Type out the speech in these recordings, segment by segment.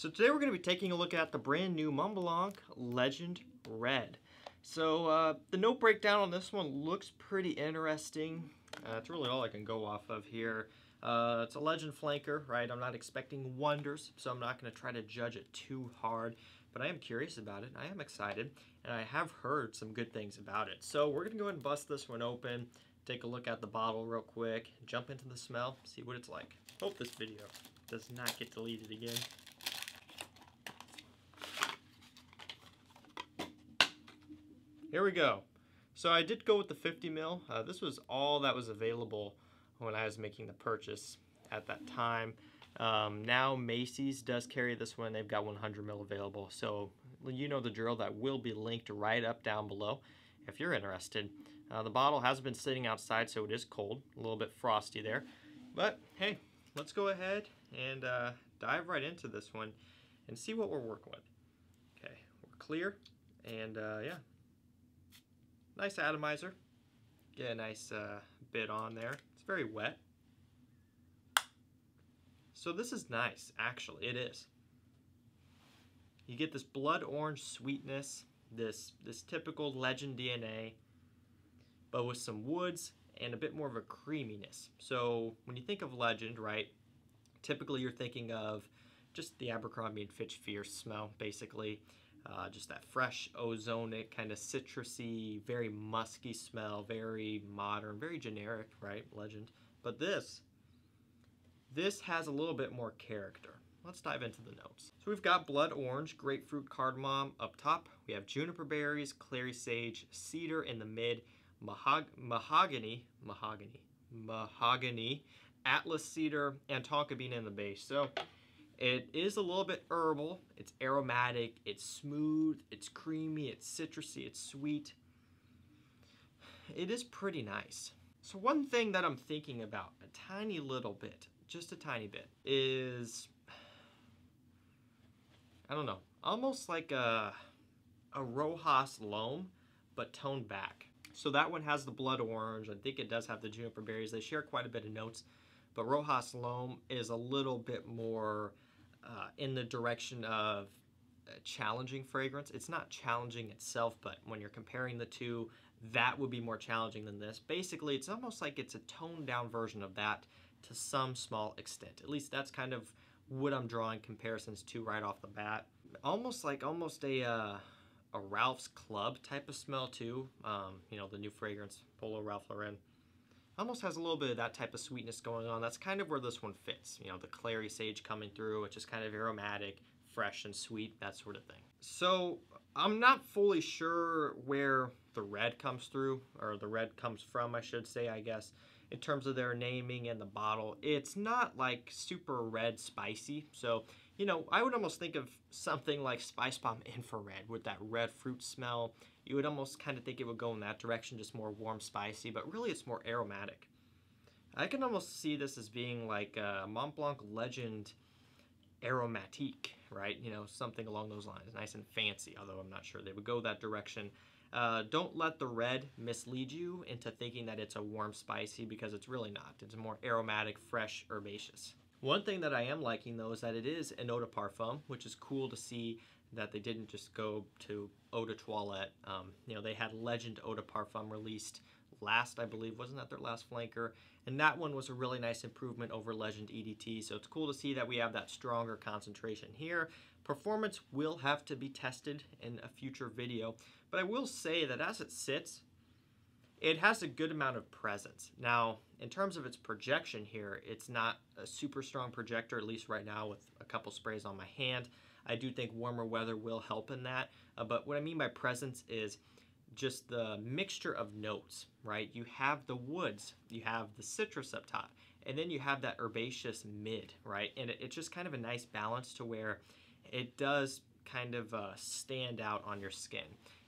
So today we're going to be taking a look at the brand new Montblanc Legend Red. So the note breakdown on this one looks pretty interesting. That's really all I can go off of here. It's a Legend flanker, right? I'm not expecting wonders, so I'm not going to try to judge it too hard. But I am curious about it, I am excited, and I have heard some good things about it. So we're going to go ahead and bust this one open, take a look at the bottle real quick, jump into the smell, see what it's like. Hope this video does not get deleted again. Here we go. So I did go with the 50 mil. This was all that was available when I was making the purchase at that time. Now Macy's does carry this one. They've got 100 mil available. So you know the drill. That will be linked right up down below if you're interested. The bottle has been sitting outside, so it is cold, a little bit frosty there. But hey, let's go ahead and dive right into this one and see what we're working with. Okay, we're clear, and yeah. Nice atomizer, get a nice bit on there. It's very wet. So this is nice, actually, it is. You get this blood orange sweetness, this typical Legend DNA, but with some woods and a bit more of a creaminess. So when you think of Legend, right, typically you're thinking of just the Abercrombie and Fitch Fierce smell, basically. Just that fresh, ozonic, kind of citrusy, very musky smell, very modern, very generic, right? Legend. But this has a little bit more character. Let's dive into the notes. So we've got blood orange, grapefruit, cardamom up top. We have juniper berries, clary sage, cedar in the mid, mahogany, Atlas cedar, and tonka bean in the base. So it is a little bit herbal, it's aromatic, it's smooth, it's creamy, it's citrusy, it's sweet. It is pretty nice. So one thing that I'm thinking about a tiny little bit, just a tiny bit, is, I don't know, almost like a Rojas Loam, but toned back. So that one has the blood orange, I think it does have the juniper berries, they share quite a bit of notes, but Rojas Loam is a little bit more in the direction of a challenging fragrance. It's not challenging itself, but when you're comparing the two, that would be more challenging than this. Basically, it's almost like it's a toned down version of that to some small extent. At least that's kind of what I'm drawing comparisons to right off the bat. Almost a Ralph's Club type of smell too. You know, the new fragrance, Polo Ralph Lauren. Almost has a little bit of that type of sweetness going on. That's kind of where this one fits. You know, the clary sage coming through, which is kind of aromatic, fresh and sweet, that sort of thing. So I'm not fully sure where the red comes through, or the red comes from, I should say, I guess, in terms of their naming and the bottle. It's not like super red spicy. So, you know, I would almost think of something like Spice Bomb Infrared with that red fruit smell. You would almost kind of think it would go in that direction, just more warm, spicy, but really it's more aromatic. I can almost see this as being like a Montblanc Legend Aromatique, right? You know, something along those lines, nice and fancy, although I'm not sure they would go that direction. Don't let the red mislead you into thinking that it's a warm, spicy, because it's really not. It's more aromatic, fresh, herbaceous. One thing that I am liking, though, is that it is an eau de parfum, which is cool to see that they didn't just go to eau de toilette. You know, they had Legend eau de parfum released last, I believe. Wasn't that their last flanker? And that one was a really nice improvement over Legend EDT. So it's cool to see that we have that stronger concentration here. Performance will have to be tested in a future video. But I will say that as it sits, it has a good amount of presence. Now, in terms of its projection here, it's not a super strong projector, at least right now with a couple sprays on my hand. I do think warmer weather will help in that. But what I mean by presence is just the mixture of notes, right? You have the woods, you have the citrus up top, and then you have that herbaceous mid, right? And it's just kind of a nice balance to where it does kind of stand out on your skin.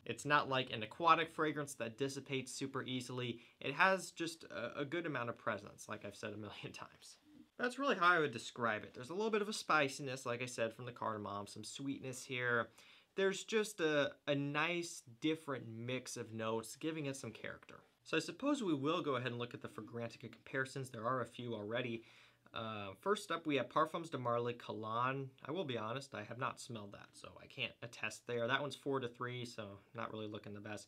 It's not like an aquatic fragrance that dissipates super easily. It has just a good amount of presence, like I've said a million times. That's really how I would describe it. There's a little bit of a spiciness, like I said, from the cardamom, some sweetness here. There's just a nice different mix of notes, giving it some character. So I suppose we will go ahead and look at the Fragrantica comparisons. There are a few already. First up, we have Parfums de Marly Kalan. I will be honest, I have not smelled that, so I can't attest there. That one's 4-3, so not really looking the best.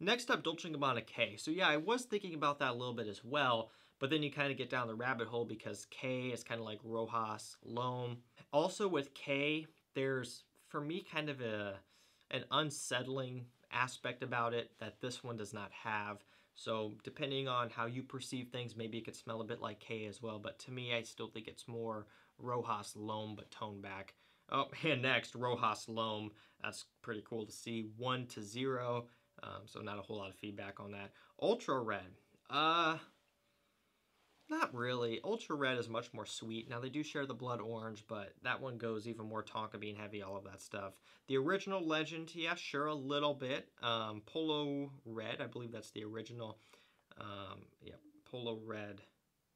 Next up, Dolce & Gabbana K. So yeah, I was thinking about that a little bit as well, but then you kind of get down the rabbit hole because K is kind of like Rojas Loam. Also with K, there's, for me, kind of an unsettling aspect about it that this one does not have. So depending on how you perceive things, maybe it could smell a bit like K as well, but to me, I still think it's more Rojas Loam, but toned back. Oh, and next, Rojas Loam. That's pretty cool to see. 1-0. So not a whole lot of feedback on that. Ultra Red. Not really. Ultra Red is much more sweet. Now, they do share the blood orange, but that one goes even more tonka bean heavy, all of that stuff. The original Legend, yeah, sure, a little bit. Polo Red, I believe that's the original. Yeah, Polo Red.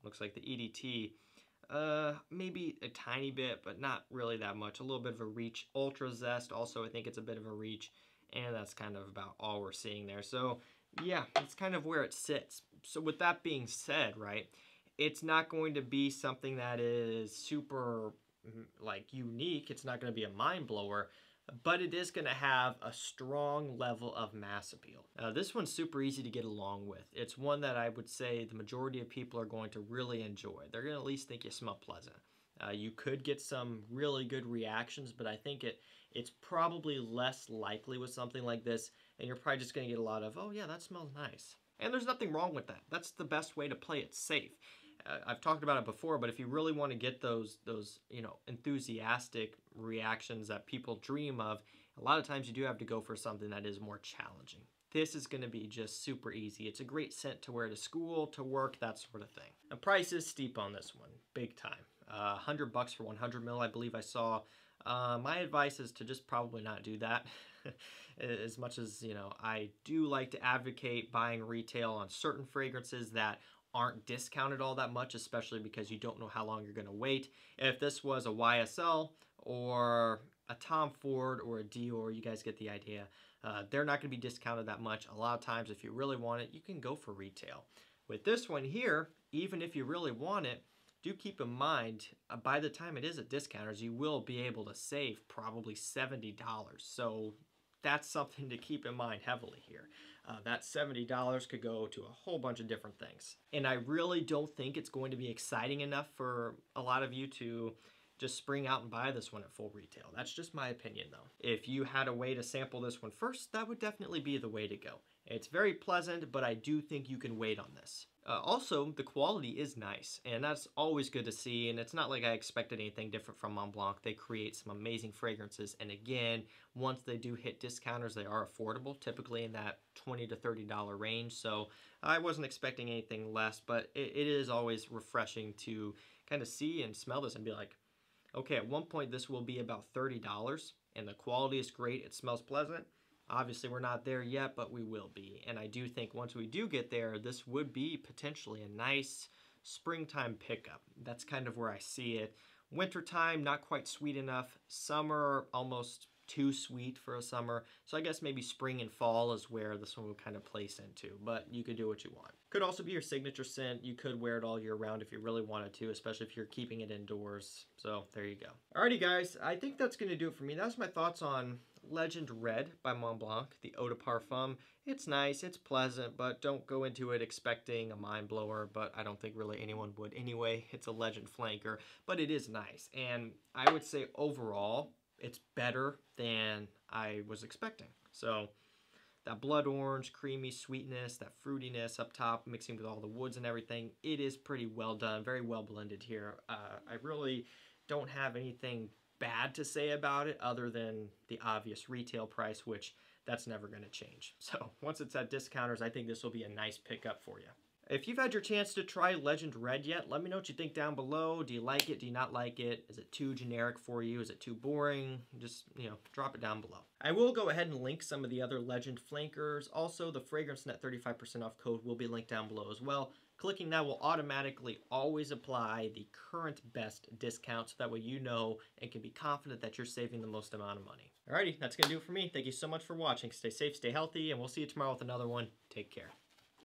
Looks like the EDT. Maybe a tiny bit, but not really that much. A little bit of a reach. Ultra Zest, also, I think it's a bit of a reach. And that's kind of about all we're seeing there. So, yeah, that's kind of where it sits. So, with that being said, right, it's not going to be something that is super, like, unique. It's not going to be a mind blower, but it is going to have a strong level of mass appeal. This one's super easy to get along with. It's one that I would say the majority of people are going to really enjoy. They're going to at least think you smell pleasant. You could get some really good reactions, but I think it's probably less likely with something like this, and you're probably just going to get a lot of, oh, yeah, that smells nice. And there's nothing wrong with that. That's the best way to play it safe. I've talked about it before, but if you really want to get those enthusiastic reactions that people dream of, a lot of times you do have to go for something that is more challenging. This is going to be just super easy. It's a great scent to wear to school, to work, that sort of thing. The price is steep on this one, big time. $100 for 100 ml, I believe I saw. My advice is to just probably not do that. As much as, I do like to advocate buying retail on certain fragrances that aren't discounted all that much, especially because you don't know how long you're going to wait. If this was a YSL or a Tom Ford or a Dior, you guys get the idea. They're not going to be discounted that much. A lot of times, if you really want it, you can go for retail. With this one here, even if you really want it, do keep in mind, by the time it is at discounters, you will be able to save probably $70. So that's something to keep in mind heavily here. That $70 could go to a whole bunch of different things. And I really don't think it's going to be exciting enough for a lot of you to just spring out and buy this one at full retail. That's just my opinion, though. If you had a way to sample this one first, that would definitely be the way to go. It's very pleasant, but I do think you can wait on this. Also, the quality is nice, and that's always good to see, and it's not like I expected anything different from Montblanc. They create some amazing fragrances, and again, once they do hit discounters, they are affordable, typically in that $20 to $30 range, so I wasn't expecting anything less, but it is always refreshing to kind of see and smell this and be like, okay, at one point this will be about $30, and the quality is great, it smells pleasant. Obviously, we're not there yet, but we will be. And I do think once we do get there, this would be potentially a nice springtime pickup. That's kind of where I see it. Wintertime, not quite sweet enough. Summer, almost too sweet for a summer. So I guess maybe spring and fall is where this one will kind of place into. But you could do what you want. Could also be your signature scent. You could wear it all year round if you really wanted to, especially if you're keeping it indoors. So there you go. Alrighty, guys. I think that's going to do it for me. That's my thoughts on Legend Red by Montblanc, the Eau de Parfum. It's nice, it's pleasant, but don't go into it expecting a mind blower, but I don't think really anyone would anyway. It's a Legend flanker, but it is nice. And I would say overall, it's better than I was expecting. So that blood orange, creamy sweetness, that fruitiness up top, mixing with all the woods and everything, it is pretty well done, very well blended here. I really don't have anything bad to say about it other than the obvious retail price, which that's never going to change. So once it's at discounters, I think this will be a nice pickup for you. If you've had your chance to try Legend Red yet, let me know what you think down below. Do you like it? Do you not like it? Is it too generic for you? Is it too boring? Just, drop it down below. I will go ahead and link some of the other Legend flankers. Also, the FragranceNet 35% off code will be linked down below as well. Clicking that will automatically always apply the current best discount, so that way you know and can be confident that you're saving the most amount of money. Alrighty, that's going to do it for me. Thank you so much for watching. Stay safe, stay healthy, and we'll see you tomorrow with another one. Take care.